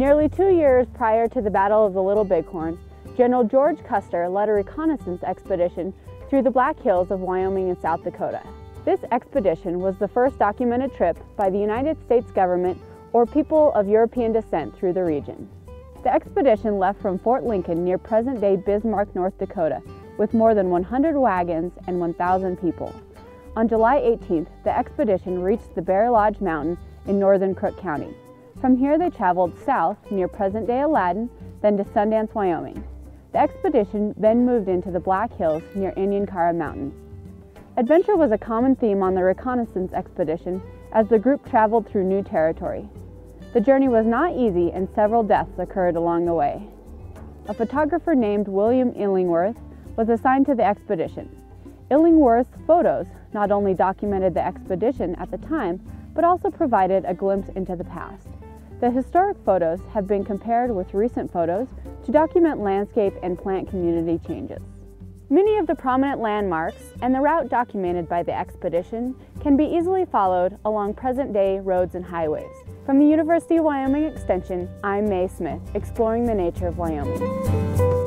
Nearly 2 years prior to the Battle of the Little Bighorn, General George Custer led a reconnaissance expedition through the Black Hills of Wyoming and South Dakota. This expedition was the first documented trip by the United States government or people of European descent through the region. The expedition left from Fort Lincoln near present-day Bismarck, North Dakota, with more than 100 wagons and 1,000 people. On July 18th, the expedition reached the Bear Lodge Mountain in northern Crook County. From here they traveled south near present-day Aladdin, then to Sundance, Wyoming. The expedition then moved into the Black Hills near Inyankara Mountains. Adventure was a common theme on the reconnaissance expedition as the group traveled through new territory. The journey was not easy and several deaths occurred along the way. A photographer named William Illingworth was assigned to the expedition. Illingworth's photos not only documented the expedition at the time, but also provided a glimpse into the past. The historic photos have been compared with recent photos to document landscape and plant community changes. Many of the prominent landmarks and the route documented by the expedition can be easily followed along present-day roads and highways. From the University of Wyoming Extension, I'm Mae Smith, exploring the nature of Wyoming.